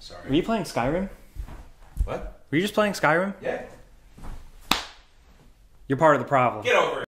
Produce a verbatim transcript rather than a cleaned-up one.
Sorry. Were you playing Skyrim? What? Were you just playing Skyrim? Yeah. You're part of the problem. Get over it.